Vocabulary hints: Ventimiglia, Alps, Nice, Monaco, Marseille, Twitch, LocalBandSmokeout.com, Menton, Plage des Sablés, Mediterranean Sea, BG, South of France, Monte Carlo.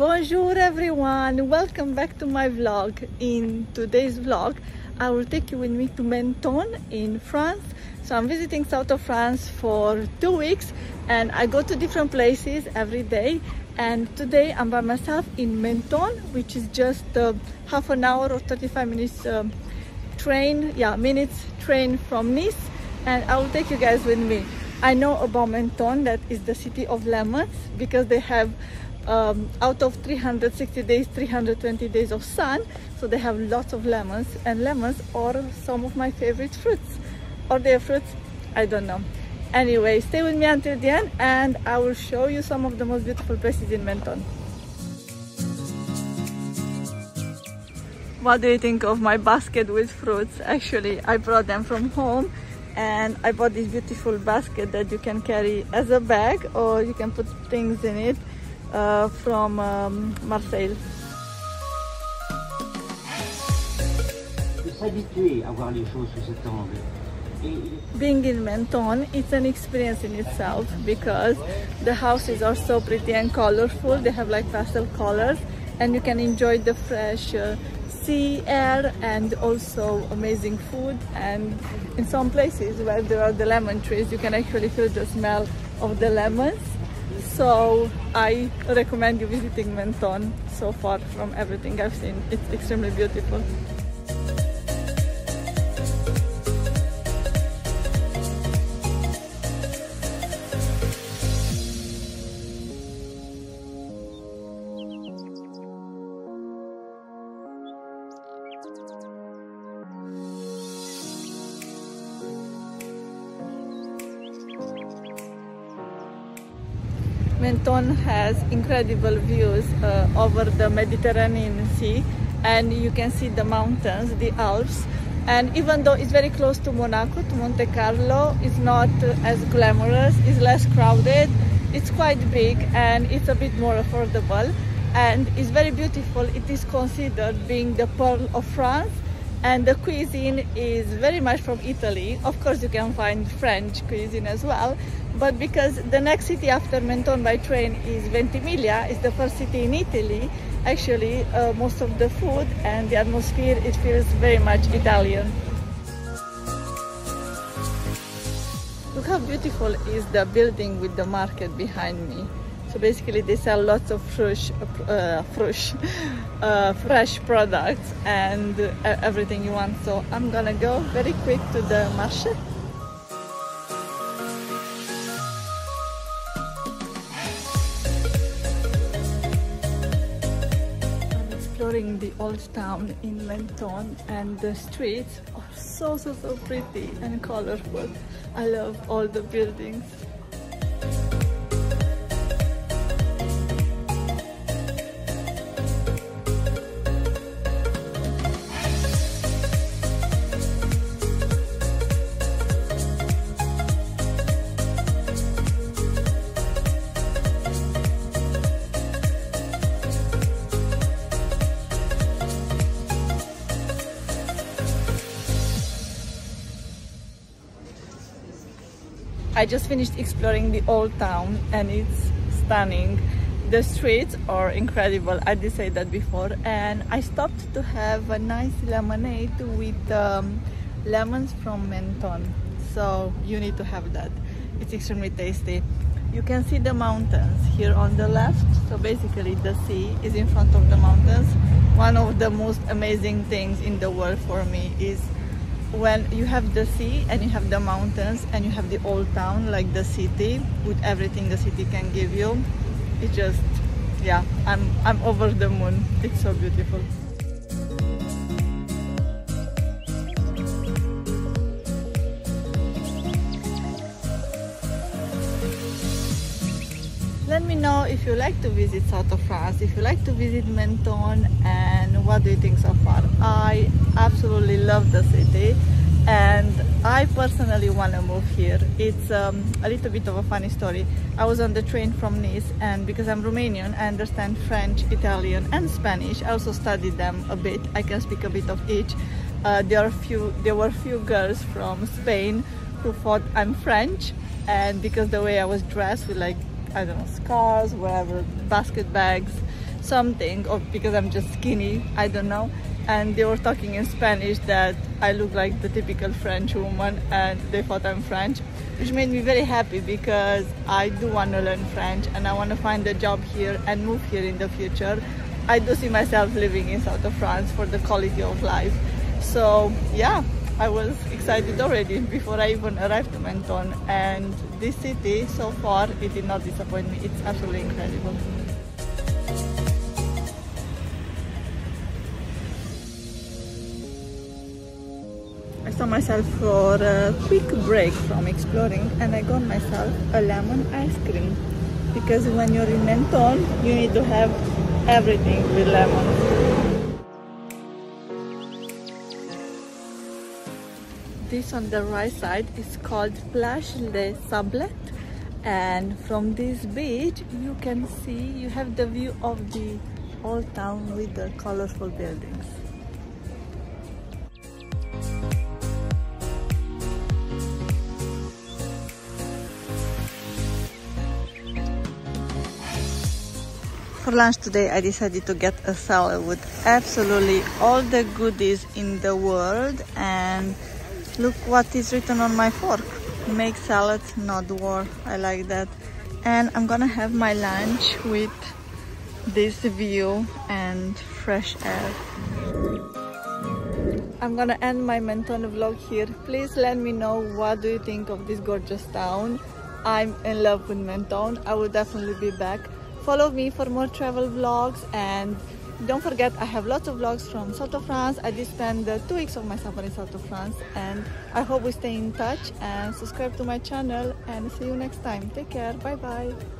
Bonjour everyone, welcome back to my vlog. In today's vlog I will take you with me to Menton in France. So I'm visiting south of France for 2 weeks and I go to different places every day, and today I'm by myself in Menton, which is just half an hour or 35 minutes train from Nice, and I will take you guys with me. I know about Menton, that is the city of lemons, because they have out of 360 days 320 days of sun, so they have lots of lemons, and lemons are some of my favorite fruits, or their fruits, I don't know. Anyway, stay with me until the end and I will show you some of the most beautiful places in Menton. What do you think of my basket with fruits? Actually, I brought them from home and I bought this beautiful basket that you can carry as a bag, or you can put things in it. From Marseille. Being in Menton, it's an experience in itself, because the houses are so pretty and colorful. They have like pastel colors and you can enjoy the fresh sea air and also amazing food. And in some places where there are the lemon trees, you can actually feel the smell of the lemons. So I recommend you visiting Menton. So far from everything I've seen, it's extremely beautiful. Menton has incredible views over the Mediterranean Sea, and you can see the mountains, the Alps, and even though it's very close to Monaco, to Monte Carlo, it's not as glamorous, it's less crowded, it's quite big and it's a bit more affordable, and it's very beautiful. It is considered being the Pearl of France, and the cuisine is very much from Italy. Of course you can find French cuisine as well, but because the next city after Menton by train is Ventimiglia, it's the first city in Italy, actually most of the food and the atmosphere, it feels very much Italian. Look how beautiful is the building with the market behind me. So basically they sell lots of fresh products and everything you want. So I'm gonna go very quick to the marché. The old town in Menton, and the streets are so pretty and colorful. I love all the buildings. I just finished exploring the old town and it's stunning. The streets are incredible, I did say that before, and I stopped to have a nice lemonade with lemons from Menton, so you need to have that. It's extremely tasty. You can see the mountains here on the left, so basically the sea is in front of the mountains. One of the most amazing things in the world for me is when you have the sea and you have the mountains and you have the old town, like the city, with everything the city can give you. It's just, yeah, I'm over the moon. It's so beautiful. Let me know if you like to visit south of France, if you like to visit Menton, and what do you think so far? I absolutely love the city and I personally want to move here. It's a little bit of a funny story. I was on the train from Nice, and because I'm Romanian, I understand French, Italian and Spanish. I also studied them a bit. I can speak a bit of each. There were few girls from Spain who thought I'm French, and because the way I was dressed with, like, I don't know, scarves, whatever, basket bags, something, or because I'm just skinny, I don't know. And they were talking in Spanish that I look like the typical French woman, and they thought I'm French, which made me very happy because I do want to learn French and I want to find a job here and move here in the future. I do see myself living in south of France for the quality of life. So yeah, I was excited already before I even arrived to Menton, and this city so far, it did not disappoint me. It's absolutely incredible. I saw myself for a quick break from exploring and I got myself a lemon ice cream, because when you're in Menton you need to have everything with lemon. This on the right side is called Plage des Sablés, and from this beach you can see, you have the view of the old town with the colorful buildings. For lunch today I decided to get a salad with absolutely all the goodies in the world, and look what is written on my fork: make salads, not war. I like that. And I'm gonna have my lunch with this view and fresh air. I'm gonna end my Menton vlog here. Please let me know what do you think of this gorgeous town. I'm in love with Menton. I will definitely be back. Follow me for more travel vlogs, and don't forget I have lots of vlogs from south of France. I did spend 2 weeks of my summer in south of France, and I hope we stay in touch and subscribe to my channel, and see you next time. Take care, bye bye.